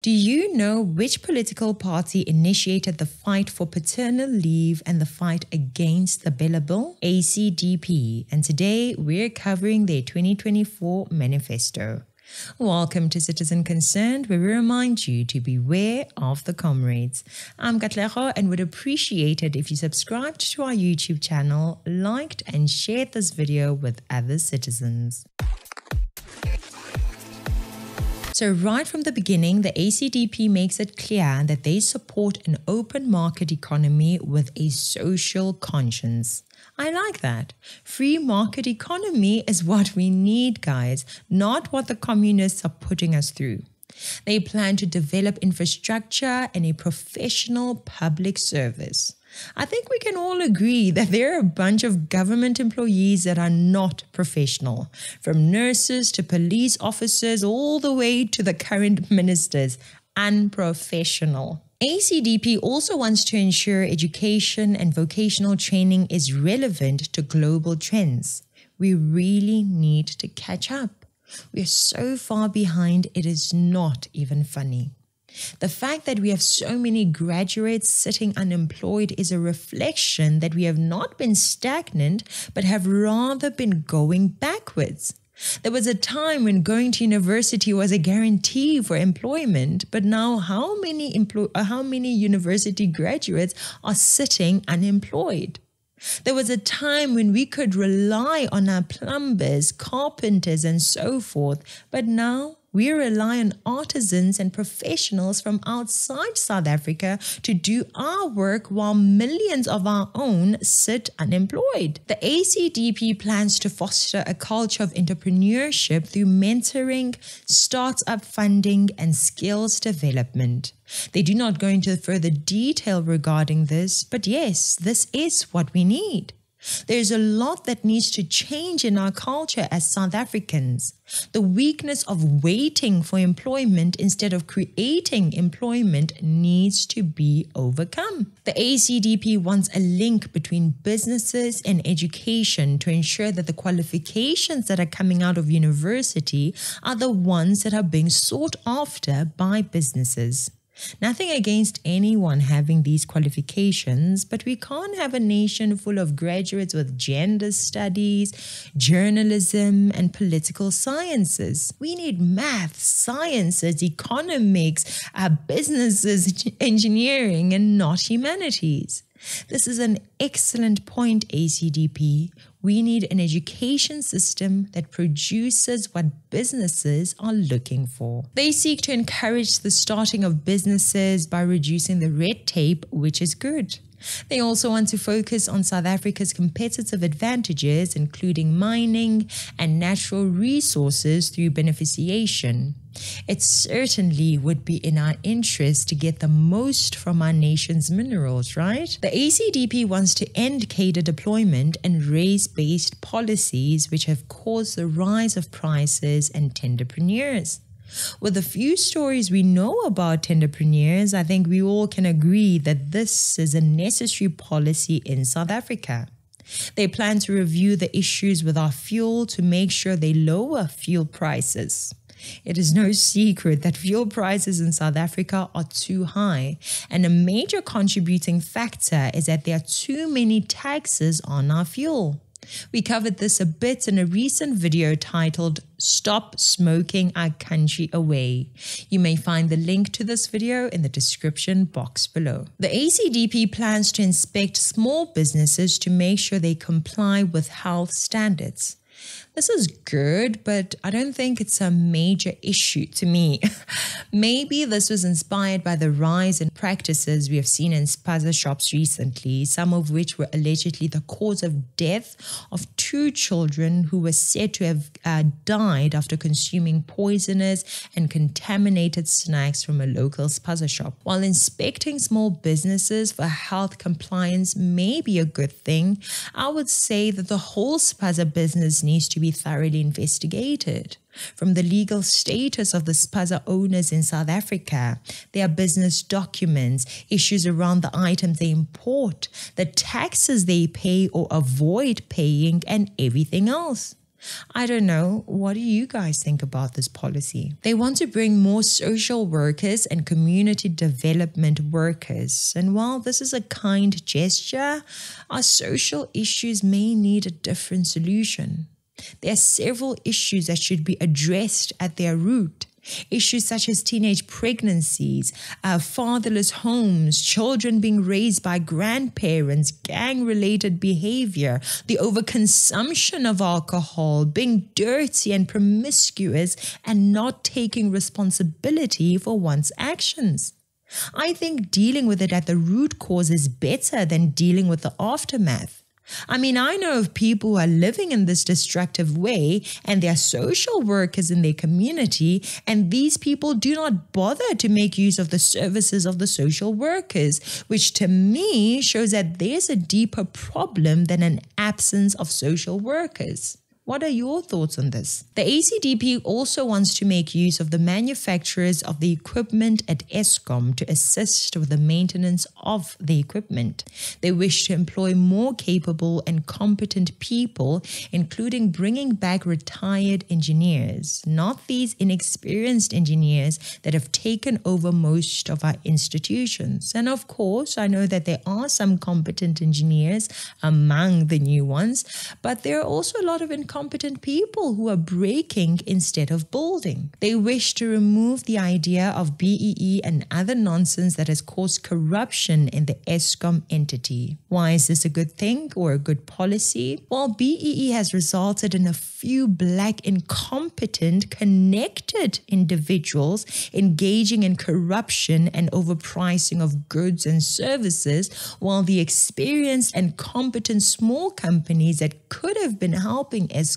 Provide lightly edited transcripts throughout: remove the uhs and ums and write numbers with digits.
Do you know which political party initiated the fight for paternal leave and the fight against the BELA bill? ACDP, and today we're covering their 2024 manifesto. Welcome to Citizen Concerned, where we remind you to beware of the comrades. I'm Katlego and would appreciate it if you subscribed to our YouTube channel, liked and shared this video with other citizens. So right from the beginning, the ACDP makes it clear that they support an open market economy with a social conscience. I like that. Free market economy is what we need, guys, not what the communists are putting us through. They plan to develop infrastructure and a professional public service. I think we can all agree that there are a bunch of government employees that are not professional, from nurses to police officers, all the way to the current ministers. Unprofessional. ACDP also wants to ensure education and vocational training is relevant to global trends. We really need to catch up. We are so far behind, it is not even funny. The fact that we have so many graduates sitting unemployed is a reflection that we have not been stagnant, but have rather been going backwards. There was a time when going to university was a guarantee for employment, but now how many university graduates are sitting unemployed? There was a time when we could rely on our plumbers, carpenters, and so forth, but now we rely on artisans and professionals from outside South Africa to do our work while millions of our own sit unemployed. The ACDP plans to foster a culture of entrepreneurship through mentoring, startup funding, and skills development. They do not go into further detail regarding this, but yes, this is what we need. There is a lot that needs to change in our culture as South Africans. The weakness of waiting for employment instead of creating employment needs to be overcome. The ACDP wants a link between businesses and education to ensure that the qualifications that are coming out of university are the ones that are being sought after by businesses. Nothing against anyone having these qualifications, but we can't have a nation full of graduates with gender studies, journalism, and political sciences. We need math, sciences, economics, businesses, engineering, and not humanities. This is an excellent point, ACDP. We need an education system that produces what businesses are looking for. They seek to encourage the starting of businesses by reducing the red tape, which is good. They also want to focus on South Africa's competitive advantages, including mining and natural resources through beneficiation. It certainly would be in our interest to get the most from our nation's minerals, right? The ACDP wants to end cadre deployment and race-based policies which have caused the rise of prices and tenderpreneurs. With the few stories we know about tenderpreneurs, I think we all can agree that this is a necessary policy in South Africa. They plan to review the issues with our fuel to make sure they lower fuel prices. It is no secret that fuel prices in South Africa are too high, and a major contributing factor is that there are too many taxes on our fuel. We covered this a bit in a recent video titled "Stop Smoking Our Country Away." You may find the link to this video in the description box below. The ACDP plans to inspect small businesses to make sure they comply with health standards. This is good, but I don't think it's a major issue to me. Maybe this was inspired by the rise in practices we have seen in spaza shops recently, some of which were allegedly the cause of death of two children who were said to have died after consuming poisonous and contaminated snacks from a local spaza shop. While inspecting small businesses for health compliance may be a good thing, I would say that the whole spaza business needs to be thoroughly investigated. From the legal status of the spaza owners in South Africa, their business documents, issues around the items they import, the taxes they pay or avoid paying, and everything else. I don't know, what do you guys think about this policy? They want to bring more social workers and community development workers. And while this is a kind gesture, our social issues may need a different solution. There are several issues that should be addressed at their root. Issues such as teenage pregnancies, fatherless homes, children being raised by grandparents, gang-related behavior, the overconsumption of alcohol, being dirty and promiscuous, and not taking responsibility for one's actions. I think dealing with it at the root cause is better than dealing with the aftermath. I mean, I know of people who are living in this destructive way and they are social workers in their community, and these people do not bother to make use of the services of the social workers, which to me shows that there's a deeper problem than an absence of social workers. What are your thoughts on this? The ACDP also wants to make use of the manufacturers of the equipment at Eskom to assist with the maintenance of the equipment. They wish to employ more capable and competent people, including bringing back retired engineers, not these inexperienced engineers that have taken over most of our institutions. And of course, I know that there are some competent engineers among the new ones, but there are also a lot of competent people who are breaking instead of building. They wish to remove the idea of BEE and other nonsense that has caused corruption in the Eskom entity. Why is this a good thing or a good policy? Well, BEE has resulted in a few black incompetent connected individuals engaging in corruption and overpricing of goods and services, while the experienced and competent small companies that could have been helping Eskom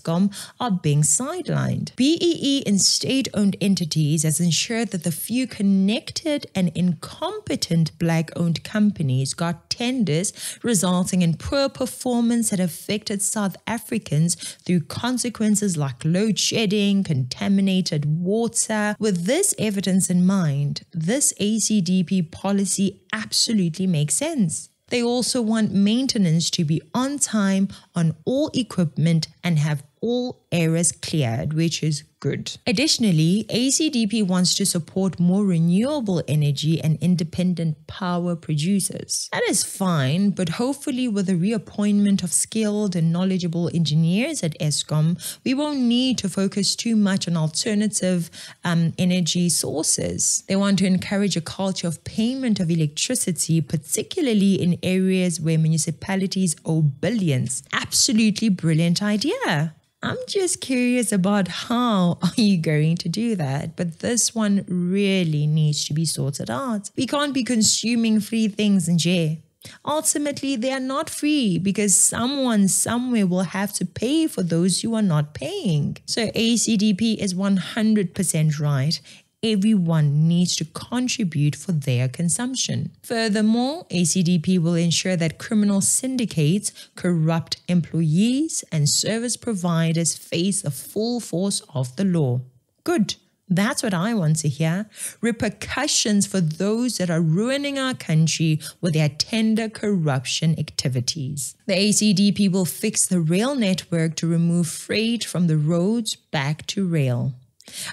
are being sidelined. BEE in state-owned entities has ensured that the few connected and incompetent black-owned companies got tenders, resulting in poor performance that affected South Africans through consequences like load shedding, contaminated water. With this evidence in mind, this ACDP policy absolutely makes sense. They also want maintenance to be on time on all equipment and have all errors cleared, which is good. Additionally, ACDP wants to support more renewable energy and independent power producers. That is fine, but hopefully with the reappointment of skilled and knowledgeable engineers at Eskom, we won't need to focus too much on alternative energy sources. They want to encourage a culture of payment of electricity, particularly in areas where municipalities owe billions. Absolutely brilliant idea. I'm just curious about how are you going to do that? But this one really needs to be sorted out. We can't be consuming free things in jail. Ultimately, they are not free because someone somewhere will have to pay for those who are not paying. So ACDP is 100% right. Everyone needs to contribute for their consumption. Furthermore, ACDP will ensure that criminal syndicates, corrupt employees, and service providers face the full force of the law. Good. That's what I want to hear. Repercussions for those that are ruining our country with their tender corruption activities. The ACDP will fix the rail network to remove freight from the roads back to rail.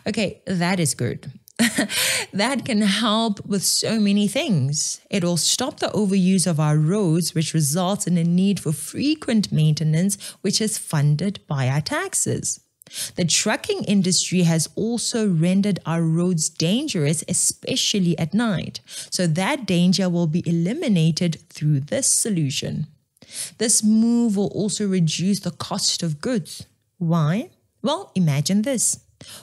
Okay, that is good. That can help with so many things. It will stop the overuse of our roads, which results in a need for frequent maintenance, which is funded by our taxes. The trucking industry has also rendered our roads dangerous, especially at night. So that danger will be eliminated through this solution. This move will also reduce the cost of goods. Why? Well, imagine this.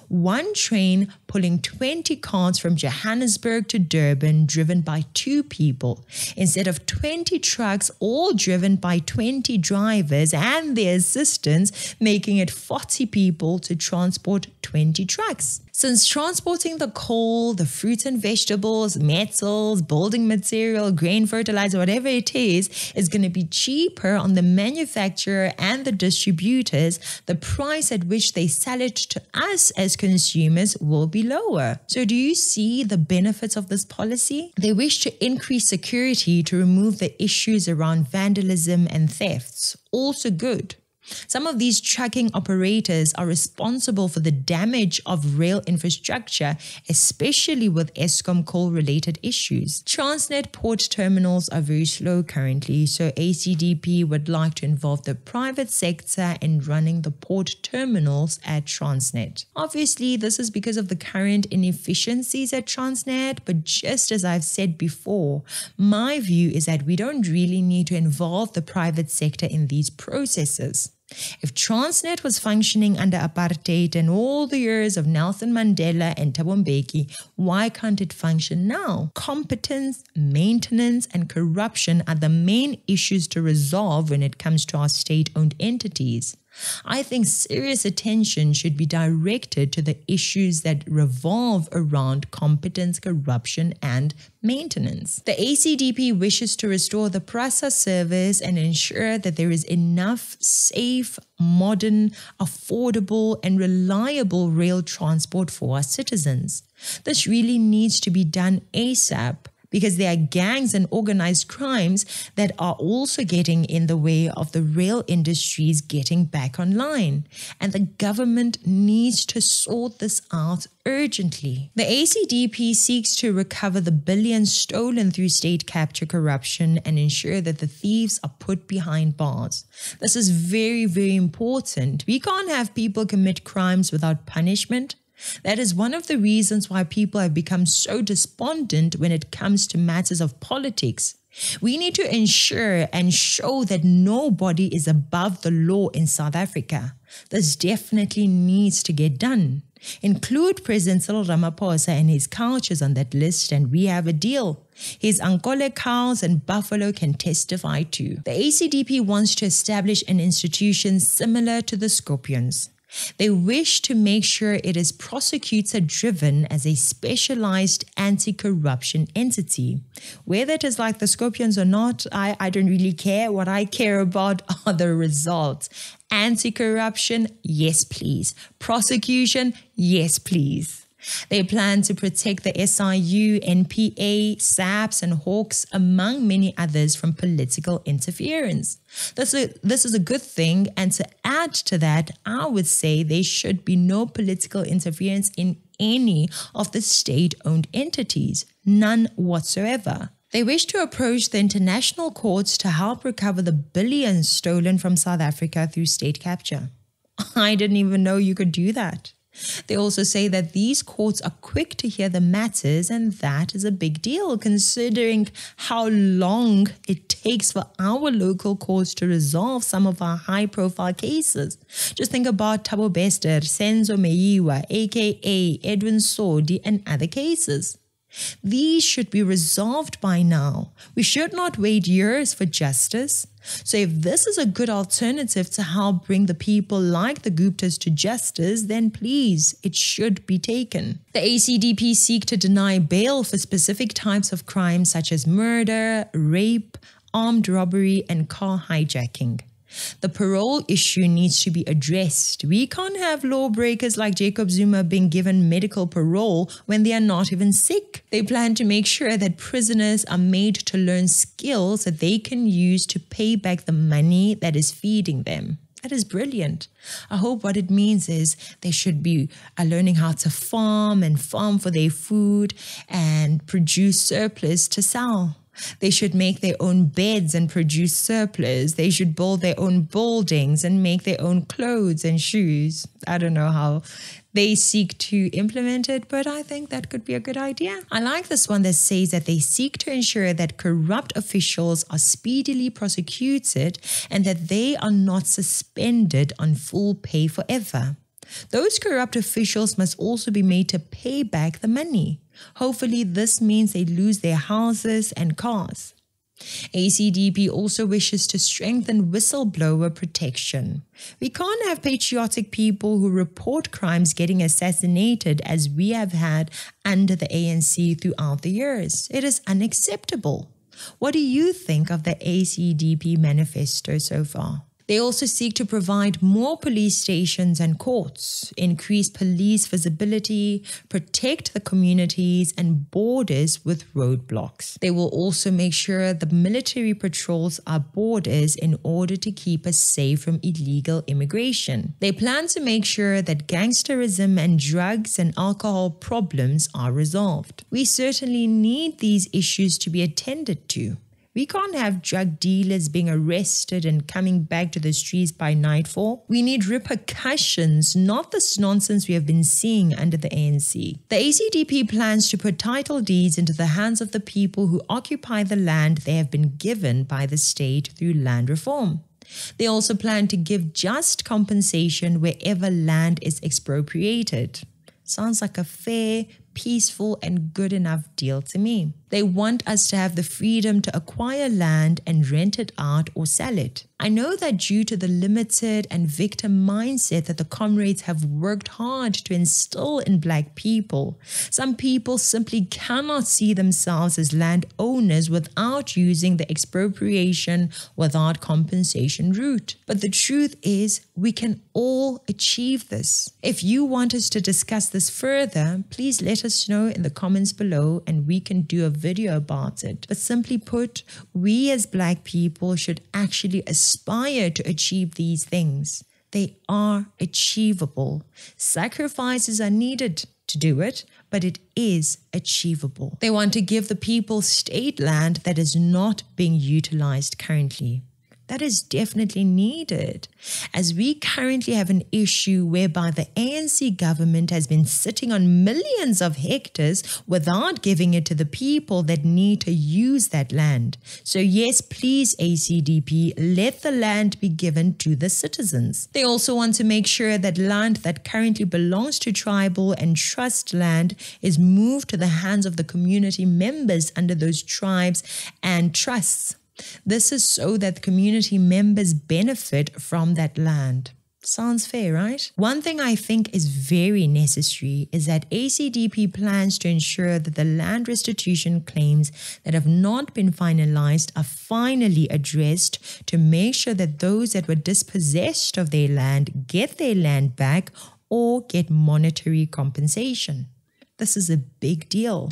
One train pulling 20 carts from Johannesburg to Durban driven by 2 people instead of 20 trucks all driven by 20 drivers and their assistants, making it 40 people to transport 20 trucks. Since transporting the coal, the fruits and vegetables, metals, building material, grain fertilizer, whatever it is going to be cheaper on the manufacturer and the distributors, the price at which they sell it to us as consumers will be lower. So do you see the benefits of this policy? They wish to increase security to remove the issues around vandalism and thefts. Also good. Some of these trucking operators are responsible for the damage of rail infrastructure, especially with Eskom coal-related issues. Transnet port terminals are very slow currently, so ACDP would like to involve the private sector in running the port terminals at Transnet. Obviously, this is because of the current inefficiencies at Transnet, but just as I've said before, my view is that we don't really need to involve the private sector in these processes. If Transnet was functioning under apartheid and all the years of Nelson Mandela and Thabo Mbeki, why can't it function now? Competence, maintenance and corruption are the main issues to resolve when it comes to our state-owned entities. I think serious attention should be directed to the issues that revolve around competence, corruption and maintenance. The ACDP wishes to restore the Prasa service and ensure that there is enough safe, modern, affordable and reliable rail transport for our citizens. This really needs to be done ASAP, because there are gangs and organized crimes that are also getting in the way of the rail industries getting back online. And the government needs to sort this out urgently. The ACDP seeks to recover the billions stolen through state capture corruption and ensure that the thieves are put behind bars. This is very, very important. We can't have people commit crimes without punishment. That is one of the reasons why people have become so despondent when it comes to matters of politics. We need to ensure and show that nobody is above the law in South Africa. This definitely needs to get done. Include President Cyril Ramaphosa and his cultures on that list and we have a deal. His Ankole cows and buffalo can testify too. The ACDP wants to establish an institution similar to the Scorpions. They wish to make sure it is prosecutor-driven as a specialized anti-corruption entity. Whether it is like the Scorpions or not, I don't really care. What I care about are the results. Anti-corruption, yes please. Prosecution, yes please. They plan to protect the SIU, NPA, SAPs and Hawks, among many others, from political interference. This is a good thing, and to add to that, I would say there should be no political interference in any of the state-owned entities, none whatsoever. They wish to approach the international courts to help recover the billions stolen from South Africa through state capture. I didn't even know you could do that. They also say that these courts are quick to hear the matters, and that is a big deal considering how long it takes for our local courts to resolve some of our high-profile cases. Just think about Thabo Bester, Senzo Meyiwa, aka Edwin Sodi and other cases. These should be resolved by now. We should not wait years for justice. So if this is a good alternative to help bring the people like the Guptas to justice, then please, it should be taken. The ACDP seek to deny bail for specific types of crimes such as murder, rape, armed robbery, and car hijacking. The parole issue needs to be addressed. We can't have lawbreakers like Jacob Zuma being given medical parole when they are not even sick. They plan to make sure that prisoners are made to learn skills that they can use to pay back the money that is feeding them. That is brilliant. I hope what it means is they should be learning how to farm and farm for their food and produce surplus to sell. They should make their own beds and produce surplus. They should build their own buildings and make their own clothes and shoes. I don't know how they seek to implement it, but I think that could be a good idea. I like this one that says that they seek to ensure that corrupt officials are speedily prosecuted and that they are not suspended on full pay forever. Those corrupt officials must also be made to pay back the money. Hopefully, this means they lose their houses and cars. ACDP also wishes to strengthen whistleblower protection. We can't have patriotic people who report crimes getting assassinated as we have had under the ANC throughout the years. It is unacceptable. What do you think of the ACDP manifesto so far? They also seek to provide more police stations and courts, increase police visibility, protect the communities and borders with roadblocks. They will also make sure the military patrols our borders in order to keep us safe from illegal immigration. They plan to make sure that gangsterism and drugs and alcohol problems are resolved. We certainly need these issues to be attended to. We can't have drug dealers being arrested and coming back to the streets by nightfall. We need repercussions, not this nonsense we have been seeing under the ANC. The ACDP plans to put title deeds into the hands of the people who occupy the land they have been given by the state through land reform. They also plan to give just compensation wherever land is expropriated. Sounds like a fair, peaceful and good enough deal to me. They want us to have the freedom to acquire land and rent it out or sell it. I know that due to the limited and victim mindset that the comrades have worked hard to instill in black people, some people simply cannot see themselves as landowners without using the expropriation without compensation route. But the truth is, we can all achieve this. If you want us to discuss this further, please let us know in the comments below and we can do a video about it. But simply put, we as black people should actually aspire to achieve these things. They are achievable. Sacrifices are needed to do it, but it is achievable. They want to give the people state land that is not being utilized currently. That is definitely needed, as we currently have an issue whereby the ANC government has been sitting on millions of hectares without giving it to the people that need to use that land. So yes, please ACDP, let the land be given to the citizens. They also want to make sure that land that currently belongs to tribal and trust land is moved to the hands of the community members under those tribes and trusts. This is so that community members benefit from that land. Sounds fair, right? One thing I think is very necessary is that ACDP plans to ensure that the land restitution claims that have not been finalized are finally addressed to make sure that those that were dispossessed of their land get their land back or get monetary compensation. This is a big deal.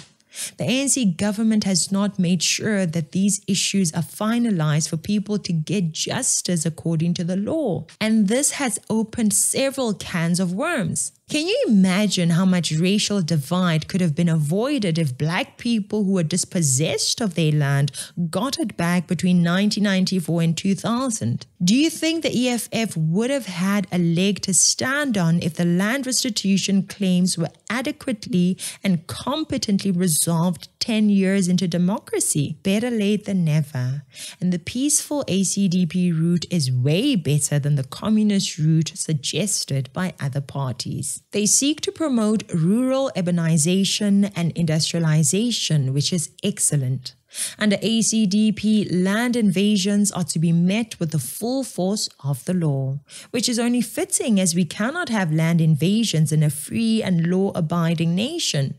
The ANC government has not made sure that these issues are finalized for people to get justice according to the law. And this has opened several cans of worms. Can you imagine how much racial divide could have been avoided if black people who were dispossessed of their land got it back between 1994 and 2000? Do you think the EFF would have had a leg to stand on if the land restitution claims were adequately and competently resolved 10 years into democracy? Better late than never. And the peaceful ACDP route is way better than the communist route suggested by other parties. They seek to promote rural urbanization and industrialization, which is excellent. Under ACDP, land invasions are to be met with the full force of the law, which is only fitting as we cannot have land invasions in a free and law-abiding nation.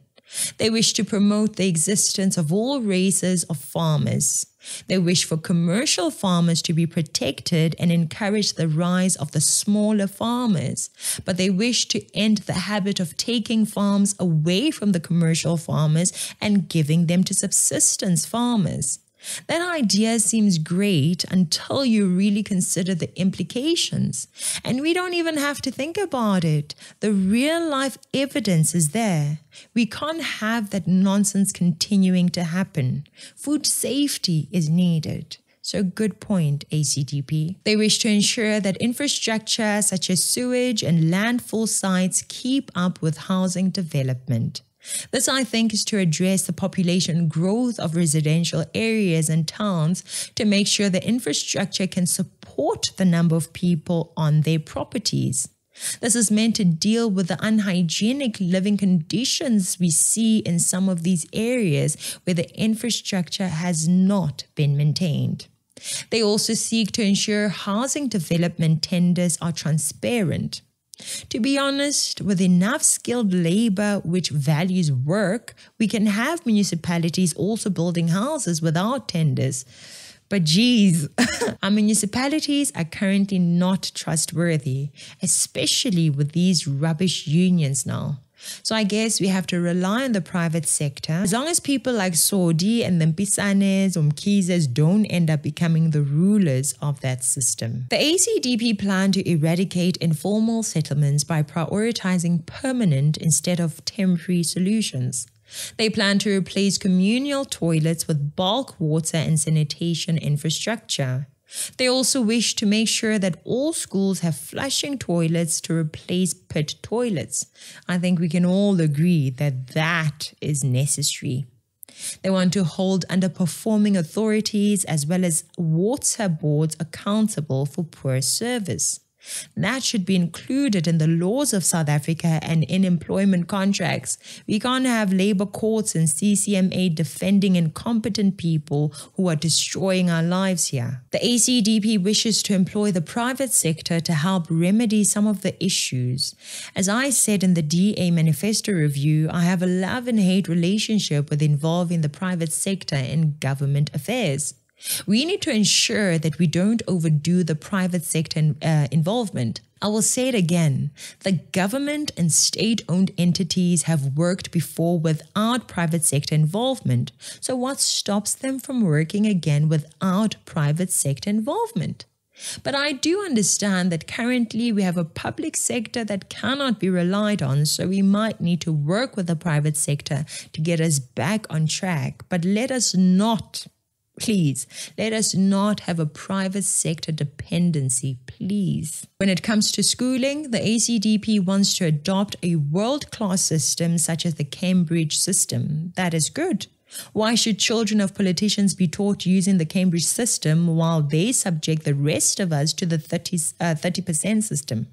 They wish to promote the existence of all races of farmers. They wish for commercial farmers to be protected and encourage the rise of the smaller farmers, but they wish to end the habit of taking farms away from the commercial farmers and giving them to subsistence farmers. That idea seems great until you really consider the implications. And we don't even have to think about it. The real life evidence is there. We can't have that nonsense continuing to happen. Food safety is needed. So good point, ACDP. They wish to ensure that infrastructure such as sewage and landfill sites keep up with housing development. This, I think, is to address the population growth of residential areas and towns to make sure the infrastructure can support the number of people on their properties. This is meant to deal with the unhygienic living conditions we see in some of these areas where the infrastructure has not been maintained. They also seek to ensure housing development tenders are transparent. To be honest, with enough skilled labor which values work, we can have municipalities also building houses without tenders. But geez, our municipalities are currently not trustworthy, especially with these rubbish unions now. So I guess we have to rely on the private sector. As long as people like Sodi and the Mpisanes or Mkizes don't end up becoming the rulers of that system. The ACDP plan to eradicate informal settlements by prioritizing permanent instead of temporary solutions. They plan to replace communal toilets with bulk water and sanitation infrastructure. They also wish to make sure that all schools have flushing toilets to replace pit toilets. I think we can all agree that that is necessary. They want to hold underperforming authorities as well as water boards accountable for poor service. That should be included in the laws of South Africa and in employment contracts. We can't have labor courts and CCMA defending incompetent people who are destroying our lives here. The ACDP wishes to employ the private sector to help remedy some of the issues. As I said in the DA manifesto review, I have a love and hate relationship with involving the private sector in government affairs. We need to ensure that we don't overdo the private sector involvement. I will say it again. The government and state-owned entities have worked before without private sector involvement. So what stops them from working again without private sector involvement? But I do understand that currently we have a public sector that cannot be relied on, so we might need to work with the private sector to get us back on track. But let us not... please, let us not have a private sector dependency, please. When it comes to schooling, the ACDP wants to adopt a world-class system such as the Cambridge system. That is good. Why should children of politicians be taught using the Cambridge system while they subject the rest of us to the 30% system?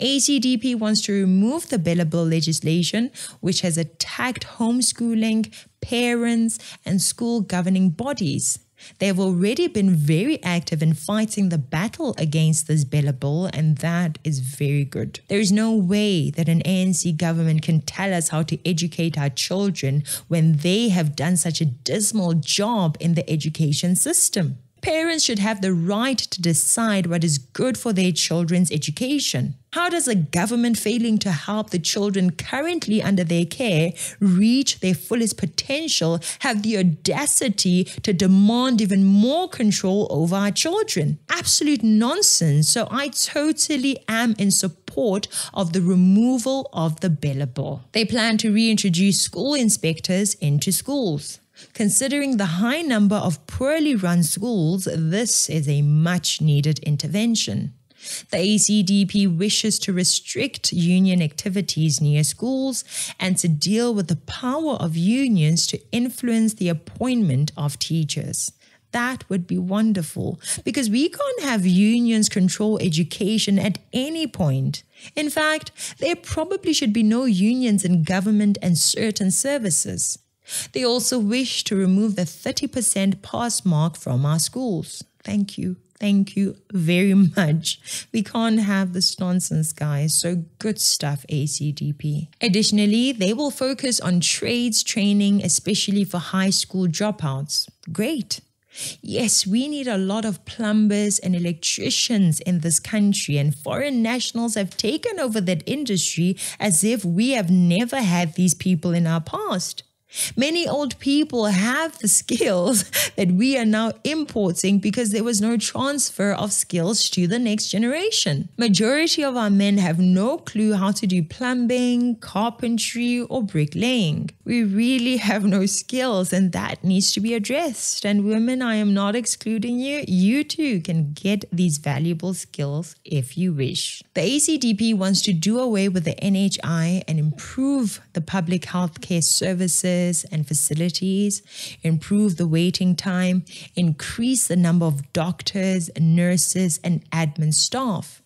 ACDP wants to remove the BELA bill legislation, which has attacked homeschooling, parents and school governing bodies. They have already been very active in fighting the battle against this BELA bill, and that is very good. There is no way that an ANC government can tell us how to educate our children when they have done such a dismal job in the education system. Parents should have the right to decide what is good for their children's education. How does a government failing to help the children currently under their care reach their fullest potential have the audacity to demand even more control over our children? Absolute nonsense. So I totally am in support of the removal of the BELA bill. They plan to reintroduce school inspectors into schools. Considering the high number of poorly run schools, this is a much-needed intervention. The ACDP wishes to restrict union activities near schools and to deal with the power of unions to influence the appointment of teachers. That would be wonderful, because we can't have unions control education at any point. In fact, there probably should be no unions in government and certain services. They also wish to remove the 30% pass mark from our schools. Thank you. Thank you very much. We can't have this nonsense, guys. So good stuff, ACDP. Additionally, they will focus on trades training, especially for high school dropouts. Great. Yes, we need a lot of plumbers and electricians in this country, and foreign nationals have taken over that industry as if we have never had these people in our past. Many old people have the skills that we are now importing because there was no transfer of skills to the next generation. Majority of our men have no clue how to do plumbing, carpentry or bricklaying. We really have no skills, and that needs to be addressed. And women, I am not excluding you. You too can get these valuable skills if you wish. The ACDP wants to do away with the NHI and improve the public healthcare services and facilities, improve the waiting time, increase the number of doctors, nurses, and admin staff.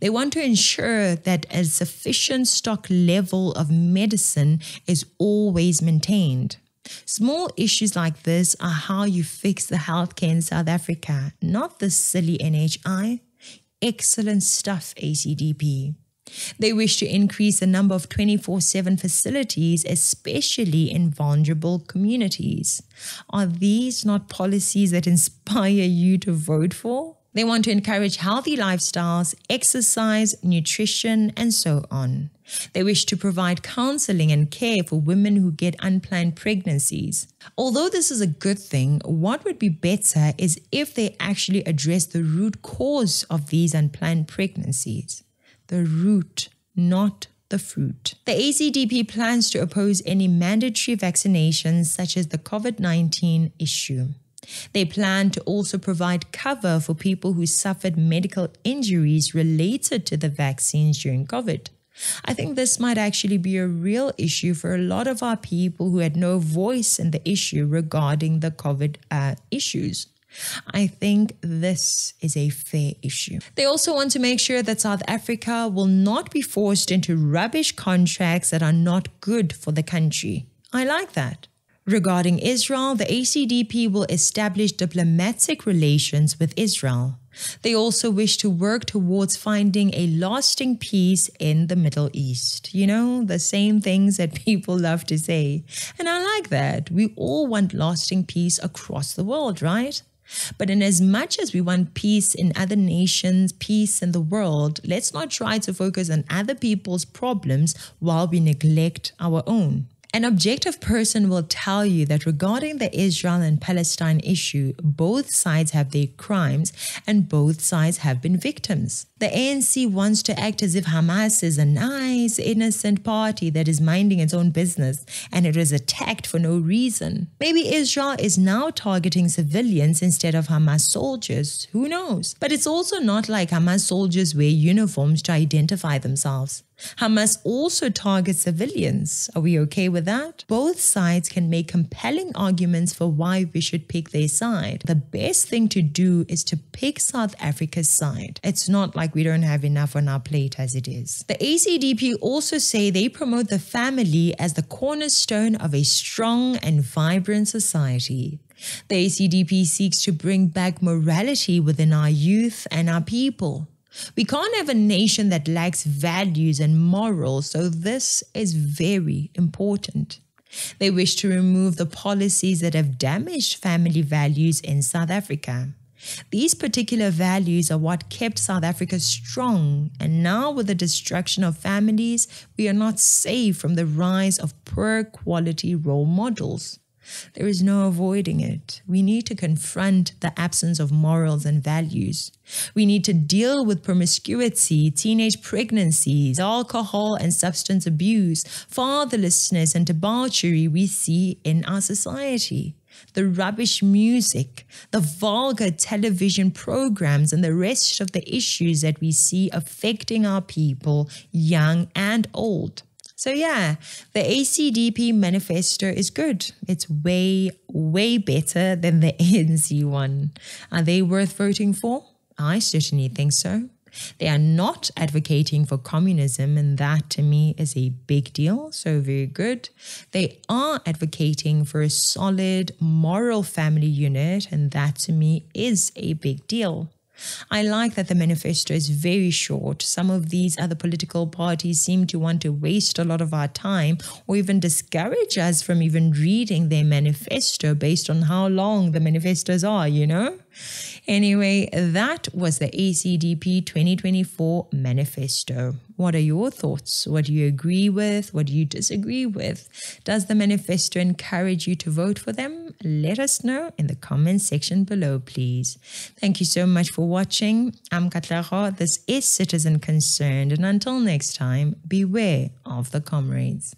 They want to ensure that a sufficient stock level of medicine is always maintained. Small issues like this are how you fix the healthcare in South Africa, not the silly NHI. Excellent stuff, ACDP. They wish to increase the number of 24/7 facilities, especially in vulnerable communities. Are these not policies that inspire you to vote for? They want to encourage healthy lifestyles, exercise, nutrition, and so on. They wish to provide counseling and care for women who get unplanned pregnancies. Although this is a good thing, what would be better is if they actually address the root cause of these unplanned pregnancies. The root, not the fruit. The ACDP plans to oppose any mandatory vaccinations such as the COVID-19 issue. They plan to also provide cover for people who suffered medical injuries related to the vaccines during COVID. I think this might actually be a real issue for a lot of our people who had no voice in the issue regarding the COVID issues. I think this is a fair issue. They also want to make sure that South Africa will not be forced into rubbish contracts that are not good for the country. I like that. Regarding Israel, the ACDP will establish diplomatic relations with Israel. They also wish to work towards finding a lasting peace in the Middle East. You know, the same things that people love to say. And I like that. We all want lasting peace across the world, right? But in as much as we want peace in other nations, peace in the world, let's not try to focus on other people's problems while we neglect our own. An objective person will tell you that regarding the Israel and Palestine issue, both sides have their crimes and both sides have been victims. The ANC wants to act as if Hamas is a nice, innocent party that is minding its own business and it was attacked for no reason. Maybe Israel is now targeting civilians instead of Hamas soldiers. Who knows? But it's also not like Hamas soldiers wear uniforms to identify themselves. Hamas also targets civilians. Are we okay with that? Both sides can make compelling arguments for why we should pick their side. The best thing to do is to pick South Africa's side. It's not like we don't have enough on our plate as it is. The ACDP also say they promote the family as the cornerstone of a strong and vibrant society. The ACDP seeks to bring back morality within our youth and our people. We can't have a nation that lacks values and morals, so this is very important. They wish to remove the policies that have damaged family values in South Africa. These particular values are what kept South Africa strong, and now with the destruction of families, we are not safe from the rise of poor quality role models. There is no avoiding it. We need to confront the absence of morals and values. We need to deal with promiscuity, teenage pregnancies, alcohol and substance abuse, fatherlessness and debauchery we see in our society. The rubbish music, the vulgar television programs and the rest of the issues that we see affecting our people, young and old. So yeah, the ACDP manifesto is good. It's way, way better than the ANC one. Are they worth voting for? I certainly think so. They are not advocating for communism, and that to me is a big deal, so very good. They are advocating for a solid, moral family unit, and that to me is a big deal. I like that the manifesto is very short. Some of these other political parties seem to want to waste a lot of our time or even discourage us from even reading their manifesto based on how long the manifestos are, you know? Anyway, that was the ACDP 2024 manifesto. What are your thoughts? What do you agree with? What do you disagree with? Does the manifesto encourage you to vote for them? Let us know in the comment section below, please. Thank you so much for watching. I'm Katlego. This is Citizen Concerned. And until next time, beware of the comrades.